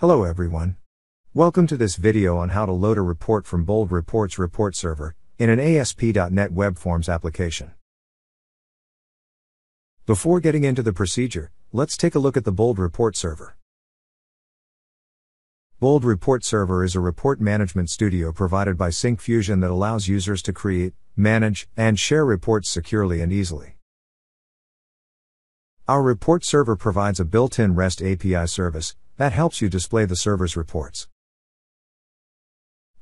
Hello everyone. Welcome to this video on how to load a report from Bold Reports Report Server in an ASP.NET Web Forms application. Before getting into the procedure, let's take a look at the Bold Report Server. Bold Report Server is a report management studio provided by Syncfusion that allows users to create, manage, and share reports securely and easily. Our report server provides a built-in REST API service that helps you display the server's reports.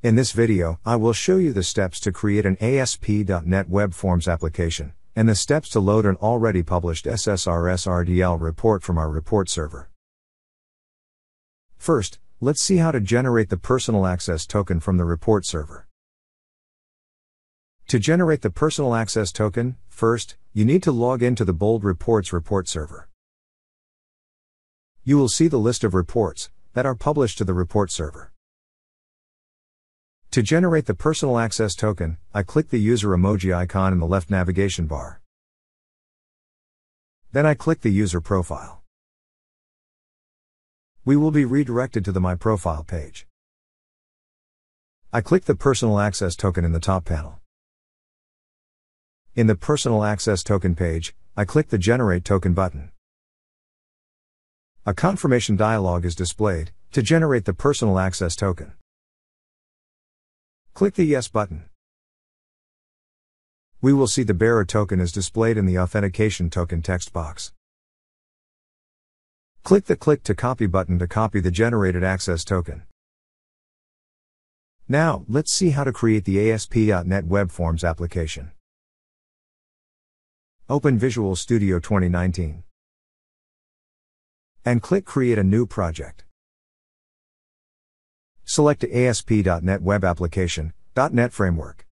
In this video, I will show you the steps to create an ASP.NET Web Forms application, and the steps to load an already published SSRS RDL report from our report server. First, let's see how to generate the personal access token from the report server. To generate the personal access token, first, you need to log into the Bold Reports report server. You will see the list of reports that are published to the report server. To generate the personal access token, I click the user emoji icon in the left navigation bar. Then I click the user profile. We will be redirected to the My Profile page. I click the personal access token in the top panel. In the personal access token page, I click the Generate Token button. A confirmation dialog is displayed to generate the personal access token. Click the Yes button. We will see the bearer token is displayed in the Authentication Token text box. Click the Click to Copy button to copy the generated access token. Now, let's see how to create the ASP.NET Web Forms application. Open Visual Studio 2019. And click Create a New Project. Select ASP.NET Web Application, .NET Framework.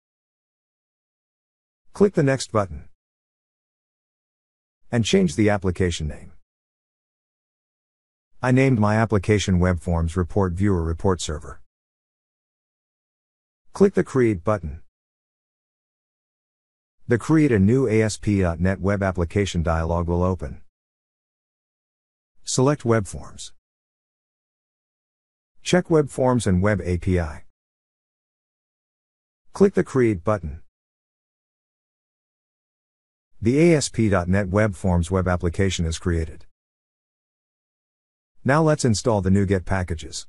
Click the Next button. And change the application name. I named my application Web Forms Report Viewer Report Server. Click the Create button. The Create a New ASP.NET Web Application dialog will open. Select Web Forms. Check Web Forms and Web API. Click the Create button. The ASP.NET Web Forms web application is created. Now let's install the NuGet packages.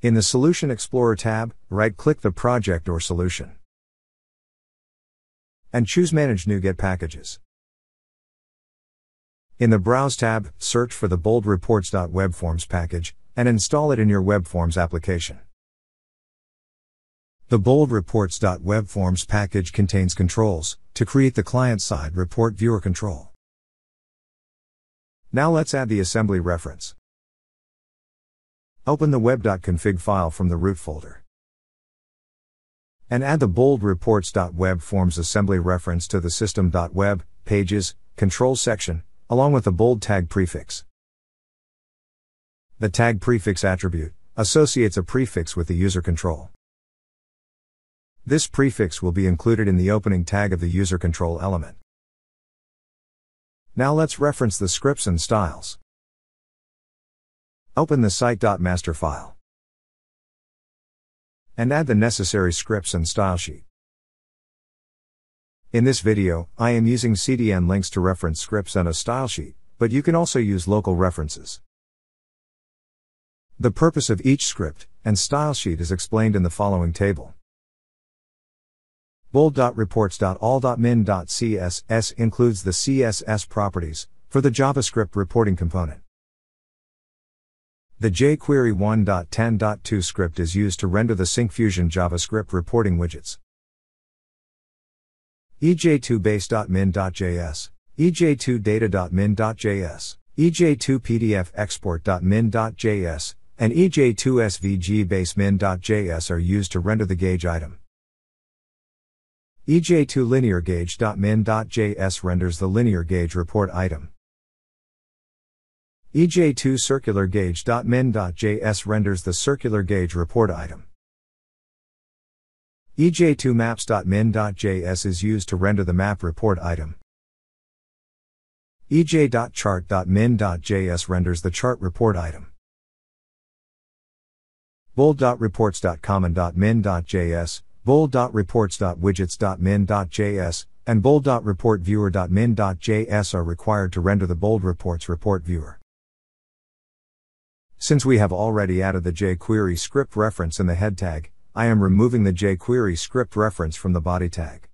In the Solution Explorer tab, right-click the project or solution. And choose Manage NuGet Packages. In the Browse tab, search for the BoldReports.WebForms package, and install it in your WebForms application. The BoldReports.WebForms package contains controls to create the client-side report viewer control. Now let's add the assembly reference. Open the Web.config file from the root folder. And add the BoldReports.WebForms assembly reference to the System.Web, Pages, Control section, along with the bold tag prefix. The tag prefix attribute associates a prefix with the user control. This prefix will be included in the opening tag of the user control element. Now let's reference the scripts and styles. Open the site.master file. And add the necessary scripts and style sheet. In this video, I am using CDN links to reference scripts and a style sheet, but you can also use local references. The purpose of each script and style sheet is explained in the following table. Bold.reports.all.min.css includes the CSS properties for the JavaScript reporting component. The jQuery 1.10.2 script is used to render the Syncfusion JavaScript reporting widgets. ej2base.min.js, ej2data.min.js, ej2pdfexport.min.js, and ej2svgbase.min.js are used to render the gauge item. ej2lineargauge.min.js renders the linear gauge report item. ej2circulargauge.min.js renders the circular gauge report item. ej2maps.min.js is used to render the map report item. ej.chart.min.js renders the chart report item. bold.reports.common.min.js, bold.reports.widgets.min.js, and bold.reportviewer.min.js are required to render the Bold Reports report viewer. Since we have already added the jQuery script reference in the head tag, I am removing the jQuery script reference from the body tag.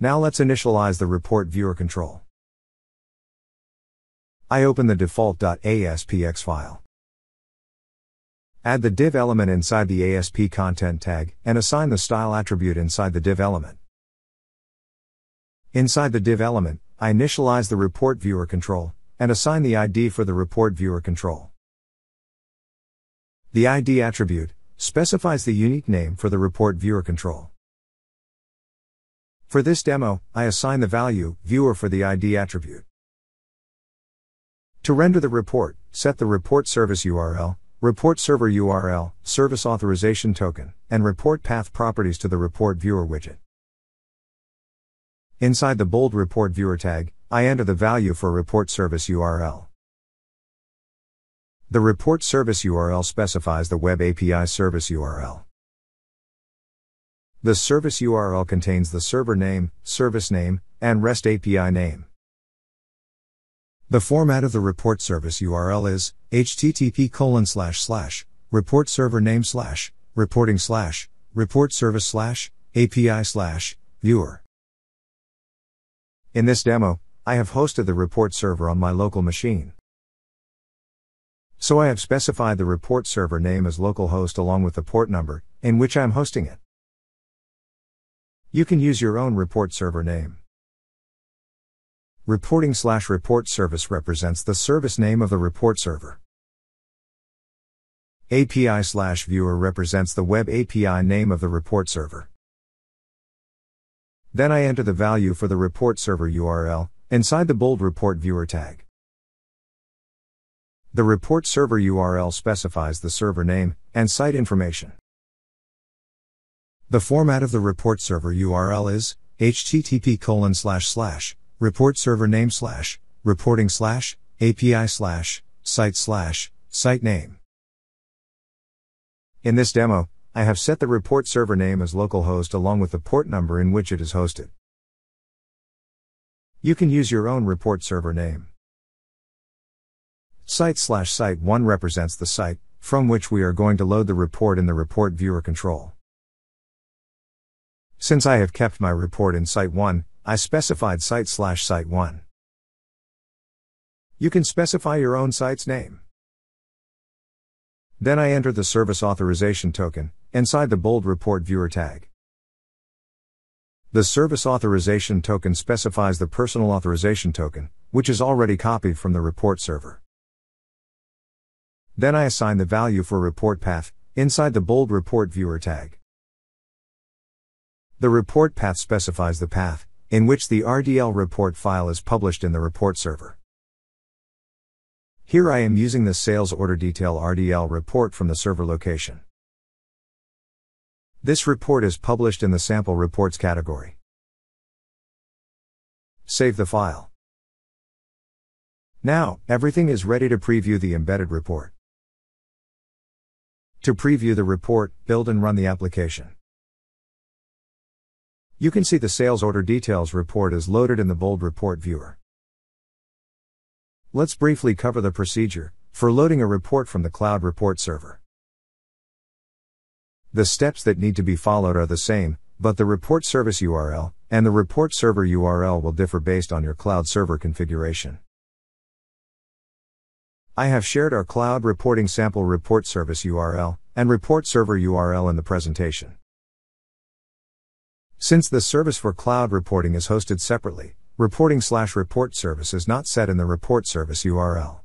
Now let's initialize the report viewer control. I open the default.aspx file. Add the div element inside the ASP content tag, and assign the style attribute inside the div element. Inside the div element, I initialize the report viewer control, and assign the ID for the report viewer control. The ID attribute specifies the unique name for the report viewer control. For this demo, I assign the value viewer for the ID attribute. To render the report, set the report service URL, report server URL, service authorization token, and report path properties to the report viewer widget. Inside the Bold Report Viewer tag, I enter the value for report service URL. The report service URL specifies the Web API service URL. The service URL contains the server name, service name, and REST API name. The format of the report service URL is http://reportserverName/reporting/reportService/API/viewer. In this demo, I have hosted the report server on my local machine. So I have specified the report server name as localhost along with the port number, in which I am hosting it. You can use your own report server name. Reporting/report service represents the service name of the report server. API/viewer represents the web API name of the report server. Then I enter the value for the report server URL, inside the Bold Report Viewer tag. The report server URL specifies the server name and site information. The format of the report server URL is http://reportservername/reporting/API/site/sitename. In this demo, I have set the report server name as localhost along with the port number in which it is hosted. You can use your own report server name. Site/site1 represents the site from which we are going to load the report in the report viewer control. Since I have kept my report in site1, I specified site/site1. You can specify your own site's name. Then I enter the service authorization token inside the Bold Report Viewer tag. The service authorization token specifies the personal authorization token, which is already copied from the report server. Then I assign the value for report path inside the Bold Report Viewer tag. The report path specifies the path in which the RDL report file is published in the report server. Here I am using the sales order detail RDL report from the server location. This report is published in the sample reports category. Save the file. Now, everything is ready to preview the embedded report. To preview the report, build and run the application. You can see the sales order details report is loaded in the Bold Report Viewer. Let's briefly cover the procedure for loading a report from the Cloud Report Server. The steps that need to be followed are the same, but the report service URL and the report server URL will differ based on your cloud server configuration. I have shared our cloud reporting sample report service URL and report server URL in the presentation. Since the service for cloud reporting is hosted separately, reporting/report service is not set in the report service URL.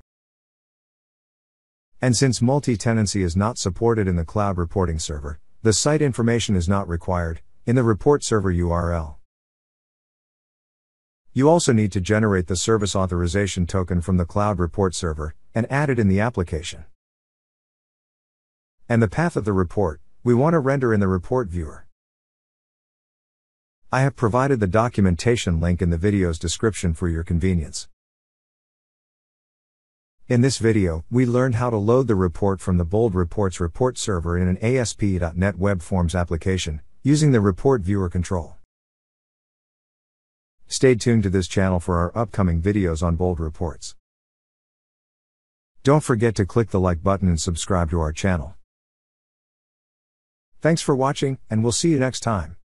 And since multi-tenancy is not supported in the cloud reporting server, the site information is not required in the report server URL. You also need to generate the service authorization token from the cloud report server and add it in the application. And the path of the report, we want to render in the report viewer. I have provided the documentation link in the video's description for your convenience. In this video, we learned how to load the report from the Bold Reports report server in an ASP.NET Web Forms application, using the report viewer control. Stay tuned to this channel for our upcoming videos on Bold Reports. Don't forget to click the like button and subscribe to our channel. Thanks for watching, and we'll see you next time.